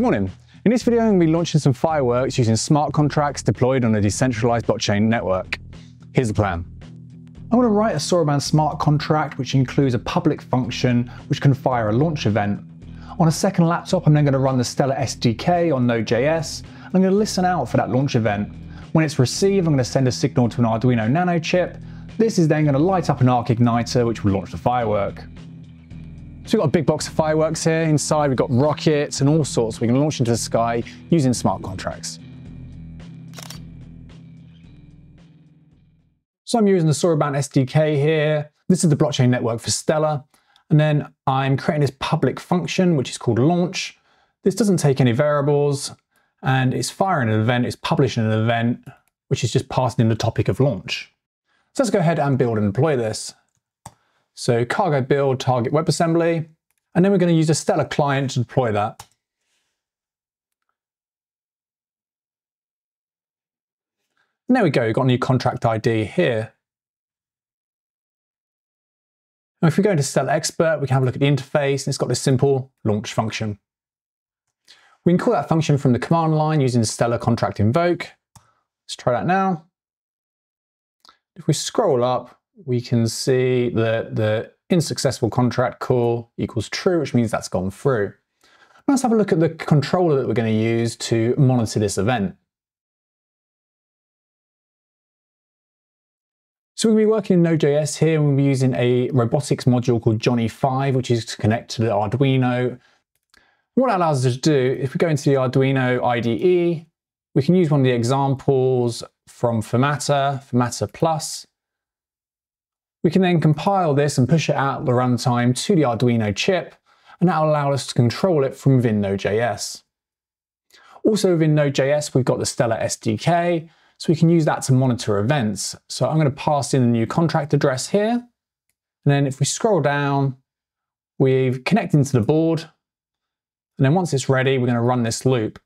Good morning. In this video, I'm going to be launching some fireworks using smart contracts deployed on a decentralized blockchain network. Here's the plan. I want to write a Soroban smart contract which includes a public function which can fire a launch event. On a second laptop, I'm then going to run the Stellar SDK on Node.js. I'm going to listen out for that launch event. When it's received, I'm going to send a signal to an Arduino Nano chip. This is then going to light up an arc igniter which will launch the firework. So we've got a big box of fireworks here. Inside we've got rockets and all sorts we can launch into the sky using smart contracts. So I'm using the Soroban SDK here. This is the blockchain network for Stellar. And then I'm creating this public function, which is called launch. This doesn't take any variables and it's firing an event, it's publishing an event, which is just passing in the topic of launch. So let's go ahead and build and deploy this. So cargo build target WebAssembly, and then we're going to use a Stellar client to deploy that. And there we go, we've got a new contract ID here. Now if we go into Stellar Expert, we can have a look at the interface, and it's got this simple launch function. We can call that function from the command line using Stellar Contract Invoke. Let's try that now. If we scroll up, we can see that the insuccessful contract call equals true, which means that's gone through. Let's have a look at the controller that we're going to use to monitor this event. So we'll be working in Node.js here, and we'll be using a robotics module called Johnny5, which is to connect to the Arduino. What that allows us to do, if we go into the Arduino IDE, we can use one of the examples from Firmata, Firmata Plus. We can then compile this and push it out the runtime to the Arduino chip, and that'll allow us to control it from within Node.js. Also within Node.js, we've got the Stellar SDK, so we can use that to monitor events. So I'm going to pass in the new contract address here, and then if we scroll down, we've connected to the board, and then once it's ready, we're going to run this loop.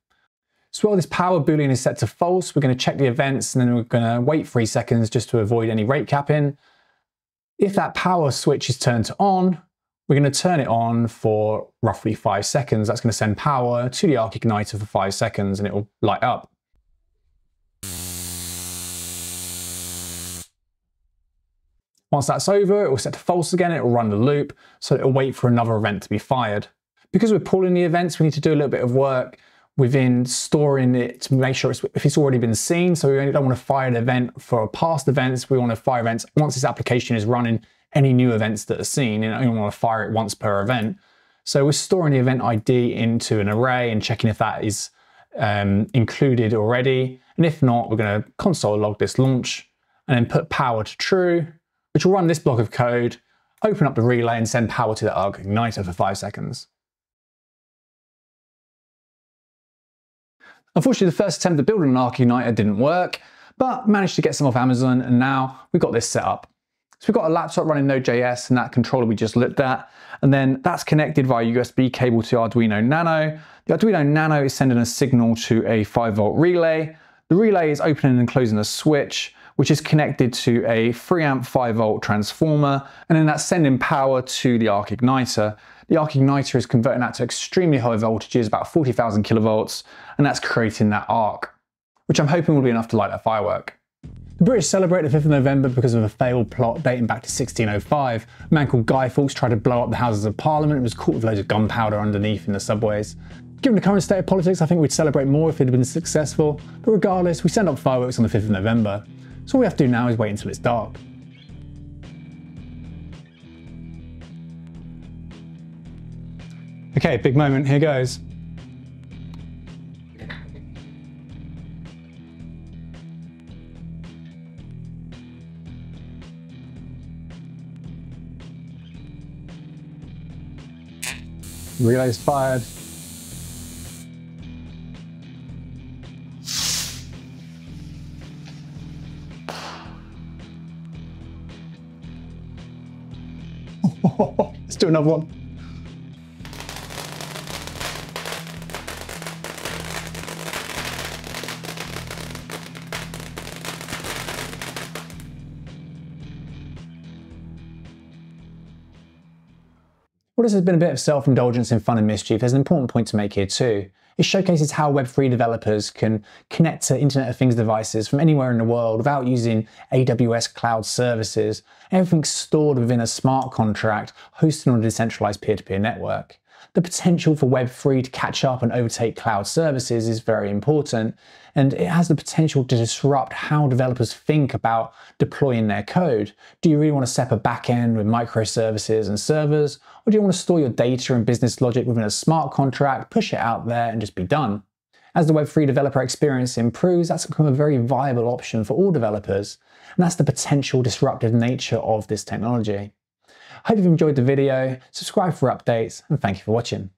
So while this power boolean is set to false, we're going to check the events, and then we're going to wait 3 seconds just to avoid any rate capping. If that power switch is turned to on, we're going to turn it on for roughly 5 seconds. That's going to send power to the arc igniter for 5 seconds and it will light up. Once that's over, it will set to false again, it will run the loop, so it will wait for another event to be fired. Because we're pooling the events, we need to do a little bit of work within storing it to make sure if it's already been seen. So we don't want to fire an event for past events. We want to fire events once this application is running, any new events that are seen, and you don't want to fire it once per event. So we're storing the event ID into an array and checking if that is included already. And if not, we're going to console log this launch and then put power to true, which will run this block of code, open up the relay and send power to the arc igniter for 5 seconds. Unfortunately, the first attempt at building an arc igniter didn't work, but managed to get some off Amazon, and now we've got this set up. So we've got a laptop running Node.js and that controller we just looked at, and then that's connected via USB cable to Arduino Nano. The Arduino Nano is sending a signal to a 5-volt relay. The relay is opening and closing a switch, which is connected to a 3-amp 5-volt transformer, and then that's sending power to the arc igniter. The arc igniter is converting that to extremely high voltages, about 40,000 kilovolts, and that's creating that arc, which I'm hoping will be enough to light that firework. The British celebrate the 5th of November because of a failed plot dating back to 1605. A man called Guy Fawkes tried to blow up the Houses of Parliament and was caught with loads of gunpowder underneath in the subways. Given the current state of politics, I think we'd celebrate more if it had been successful, but regardless, we send up fireworks on the 5th of November. So all we have to do now is wait until it's dark. Okay, big moment, here goes. Relay's fired. Let's do another one. Well, this has been a bit of self-indulgence in fun and mischief. There's an important point to make here too. It showcases how Web3 developers can connect to Internet of Things devices from anywhere in the world without using AWS cloud services. Everything's stored within a smart contract hosted on a decentralized peer-to-peer network. The potential for Web3 to catch up and overtake cloud services is very important, and it has the potential to disrupt how developers think about deploying their code. Do you really want to set up a backend with microservices and servers, or do you want to store your data and business logic within a smart contract, push it out there, and just be done? As the Web3 developer experience improves, that's become a very viable option for all developers, and that's the potential disruptive nature of this technology. Hope you've enjoyed the video, subscribe for updates, and thank you for watching.